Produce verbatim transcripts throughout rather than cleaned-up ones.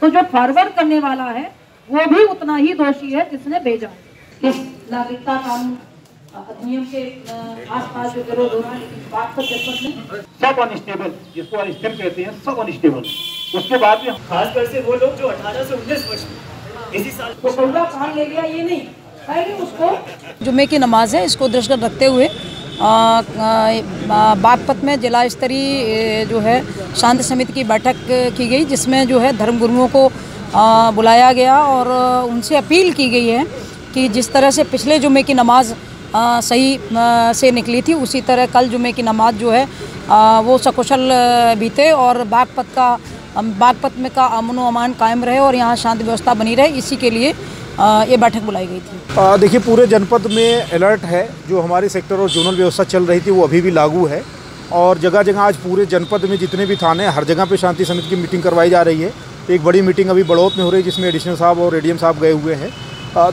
तो जो फॉरवर्ड करने वाला है वो भी उतना ही दोषी है जिसने भेजा। इस नागरिकता कानून अधिनियम के आसपास जो विरोध हो रहा है, लेकिन बात में सब अनस्टेबल, जिसको अनस्टेबल कहते हैं, सब अनस्टेबल। उसके बाद में खासकर से वो लोग जो अठारह से उन्नीस वर्ष इसी साल को सौदा कहाँ ले गया, ये नहीं पहले उसको जुम्मे की नमाज है, इसको दृष्टिगत रखते हुए बागपत में जिला स्तरीय जो है शांति समिति की बैठक की गई, जिसमें जो है धर्मगुरुओं को आ, बुलाया गया और उनसे अपील की गई है कि जिस तरह से पिछले जुमे की नमाज आ, सही आ, से निकली थी, उसी तरह कल जुमे की नमाज जो है आ, वो सकुशल बीते और बागपत का बागपत में का अमन व अमान कायम रहे और यहाँ शांति व्यवस्था बनी रहे, इसी के लिए आ, ये बैठक बुलाई गई थी। देखिए, पूरे जनपद में अलर्ट है। जो हमारे सेक्टर और जोनल व्यवस्था चल रही थी वो अभी भी लागू है और जगह जगह आज पूरे जनपद में जितने भी थाने हैं हर जगह पे शांति समिति की मीटिंग करवाई जा रही है। एक बड़ी मीटिंग अभी बड़ौत में हो रही है जिसमें एडिशनल साहब और एडीएम साहब गए हुए हैं।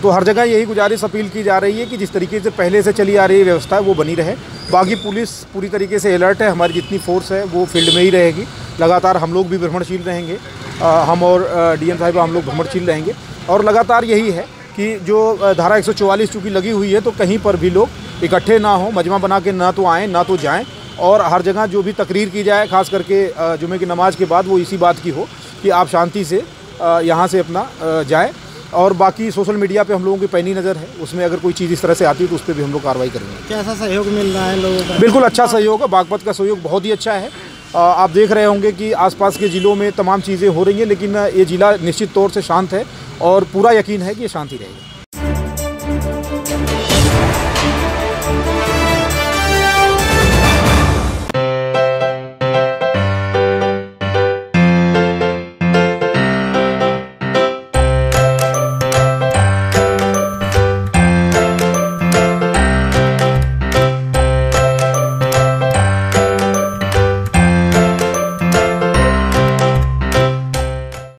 तो हर जगह यही गुजारिश अपील की जा रही है कि जिस तरीके से पहले से चली आ रही है व्यवस्था वो बनी रहे। बाकी पुलिस पूरी तरीके से अलर्ट है, हमारी जितनी फोर्स है वो फील्ड में ही रहेगी लगातार। हम लोग भी भ्रमणशील रहेंगे, हम और डीएम साहब हम लोग भ्रमणशील रहेंगे और लगातार यही है कि जो धारा एक सौ चौवालीस चूँकि लगी हुई है तो कहीं पर भी लोग इकट्ठे ना हों, मजमा बना के ना तो आएँ ना तो जाएँ और हर जगह जो भी तकरीर की जाए खास करके जुमे की नमाज के बाद वो इसी बात की हो कि आप शांति से यहाँ से अपना जाएं। और बाकी सोशल मीडिया पे हम लोगों की पैनी नज़र है, उसमें अगर कोई चीज़ इस तरह से आती है तो उस पर भी हम लोग कार्रवाई करेंगे। कैसा सहयोग मिल रहा है लोगों का? बिल्कुल अच्छा सहयोग है, बागपत का सहयोग बहुत ही अच्छा है। आप देख रहे होंगे कि आसपास के ज़िलों में तमाम चीज़ें हो रही हैं, लेकिन ये ज़िला निश्चित तौर से शांत है और पूरा यकीन है कि ये शांति रहेगी।